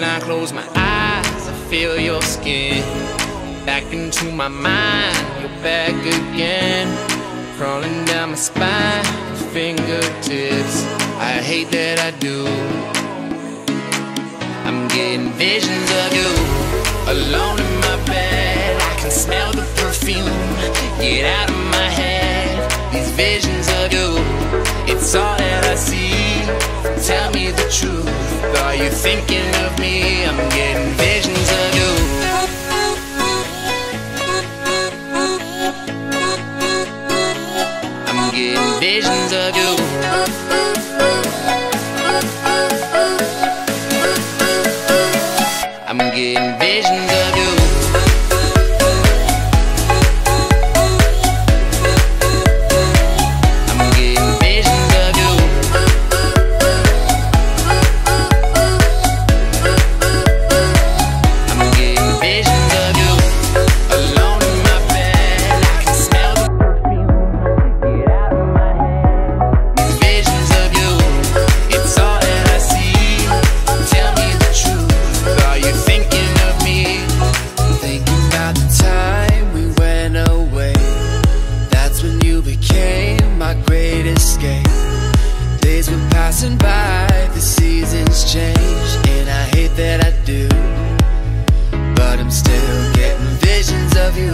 When I close my eyes, I feel your skin. Back into my mind, you're back again. Crawling down my spine, fingertips. I hate that I do. I'm getting visions of you. Alone in my bed, I can smell the perfume. Get out of my head, these visions of you. It's all that I see, tell me the truth. Are you thinking of me? I'm getting visions of you. I'm getting visions of you. I'm getting visions of you. I'm getting visions of you. I'm getting visions of you. Alone in my bed, I can smell the perfume. Get out of my head. These visions of you, it's all that I see. Tell me the truth. Are you thinking? Days were passing by, the seasons changed, and I hate that I do, but I'm still getting visions of you.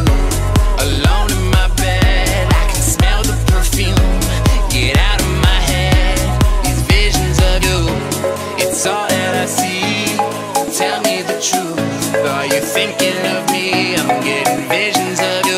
Alone in my bed, I can smell the perfume. Get out of my head, these visions of you. It's all that I see, tell me the truth. Are you thinking of me? I'm getting visions of you.